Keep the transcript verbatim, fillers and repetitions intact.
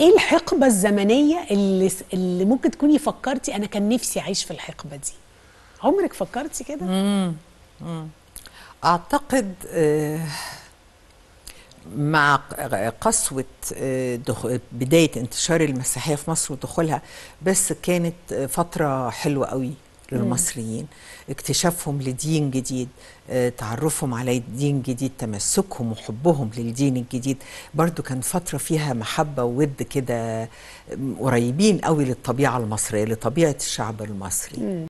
ايه الحقبه الزمنيه اللي اللي ممكن تكوني فكرتي انا كان نفسي اعيش في الحقبه دي؟ عمرك فكرتي كده؟ امم اعتقد مع قسوه بدايه انتشار المسيحيه في مصر ودخولها، بس كانت فتره حلوه قوي للمصريين، اكتشافهم لدين جديد، تعرفهم على دين جديد، تمسكهم وحبهم للدين الجديد. برضو كان فترة فيها محبة وود كده، قريبين قوي للطبيعة المصرية، لطبيعة الشعب المصري.